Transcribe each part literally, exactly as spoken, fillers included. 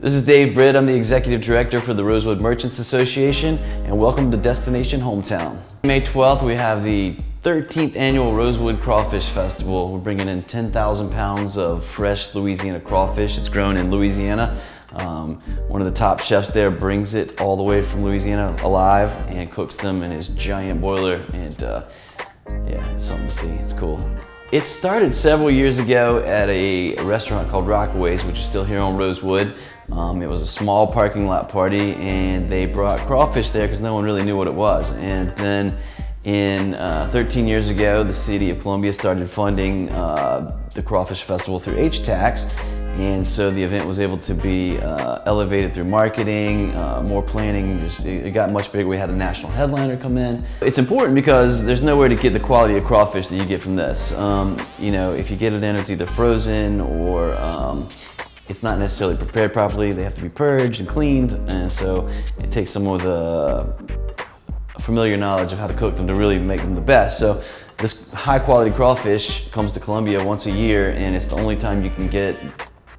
This is Dave Britt. I'm the Executive Director for the Rosewood Merchants Association, and welcome to Destination Hometown. May twelfth, we have the thirteenth Annual Rosewood Crawfish Festival. We're bringing in ten thousand pounds of fresh Louisiana crawfish. It's grown in Louisiana. Um, one of the top chefs there brings it all the way from Louisiana alive and cooks them in his giant boiler. And uh, yeah, it's something to see. It's cool. It started several years ago at a restaurant called Rockaway's, which is still here on Rosewood. Um, it was a small parking lot party, and they brought crawfish there because no one really knew what it was. And then in uh, thirteen years ago, the City of Columbia started funding uh, the Crawfish Festival through H tax, and so the event was able to be uh, elevated through marketing, uh, more planning. Just, it got much bigger. We had a national headliner come in. It's important because there's nowhere to get the quality of crawfish that you get from this. Um, you know, if you get it in, it's either frozen or um, it's not necessarily prepared properly. They have to be purged and cleaned, and so it takes some of the familiar knowledge of how to cook them to really make them the best. So this high quality crawfish comes to Columbia once a year, and it's the only time you can get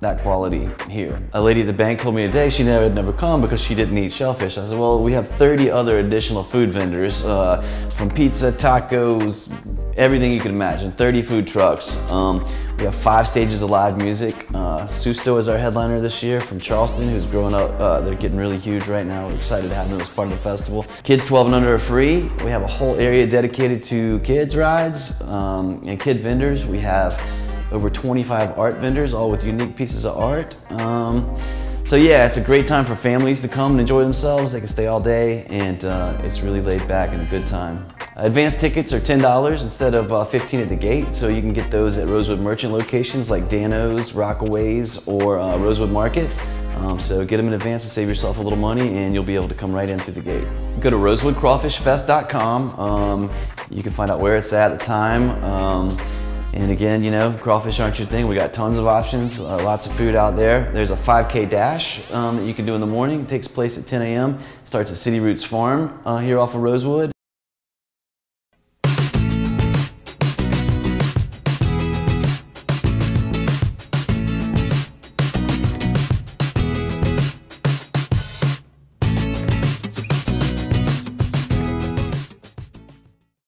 that quality here. A lady at the bank told me today she never had never come because she didn't eat shellfish. I said, well, we have thirty other additional food vendors, uh, from pizza, tacos, everything you can imagine, thirty food trucks. Um, we have five stages of live music. Uh, Susto is our headliner this year from Charleston, who's growing up. Uh, they're getting really huge right now. We're excited to have them as part of the festival. Kids twelve and under are free. We have a whole area dedicated to kids rides um, and kid vendors. We have over twenty-five art vendors, all with unique pieces of art. Um, so yeah, it's a great time for families to come and enjoy themselves. They can stay all day, and uh, it's really laid back and a good time. Advance tickets are ten dollars instead of uh, fifteen dollars at the gate, so you can get those at Rosewood Merchant locations like Dano's, Rockaway's, or uh, Rosewood Market. Um, so get them in advance to save yourself a little money, and you'll be able to come right in through the gate. Go to rosewood crawfish fest dot com. Um, you can find out where it's at, the time. Um, And again, you know, crawfish aren't your thing. We got tons of options, uh, lots of food out there. There's a five K dash um, that you can do in the morning. It takes place at ten A M Starts at City Roots Farm uh, here off of Rosewood.